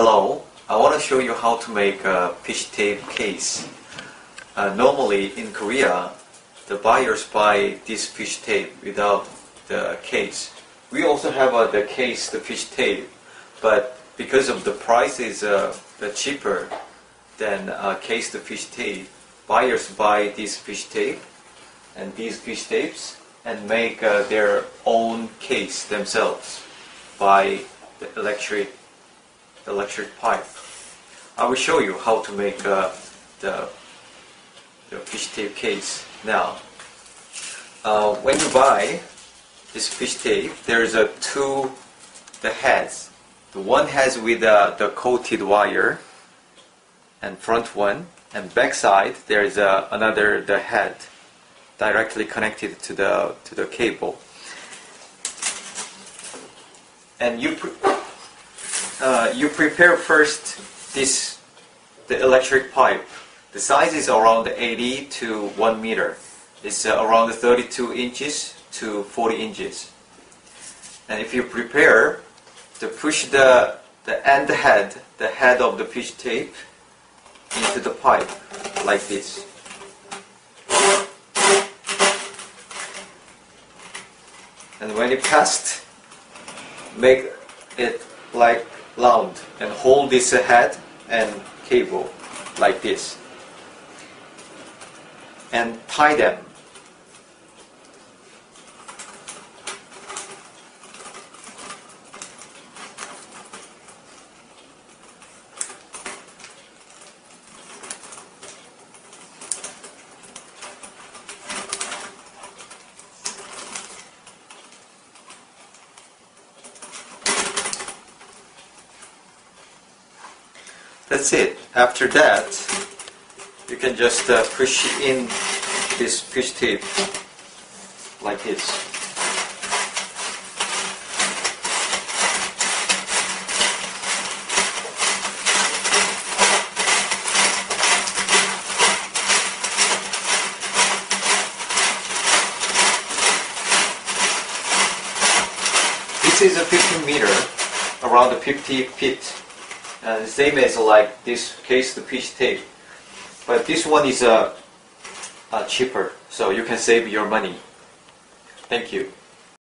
Hello, I want to show you how to make a fish tape case. Normally in Korea, the buyers buy this fish tape without the case. We also have the case, the fish tape, but because of the price is cheaper than case the fish tape, buyers buy this fish tape and these fish tapes and make their own case themselves by the electric pipe. I will show you how to make the fish tape case now. When you buy this fish tape, there's two heads. The one has with the coated wire, and front one, and back side there is another head directly connected to the cable. And you prepare first the electric pipe. The size is around 80 to 1 meter. It's around 32 inches to 40 inches. And if you prepare to push the end head, the head of the fish tape into the pipe like this. And when it passed, make it like round and hold this head and cable like this and tie them. That's it. After that, you can just push in this fish tape like this. This is a 15 meter, around 50 feet. Same as like this case, the fish tape, but this one is cheaper, so you can save your money. Thank you.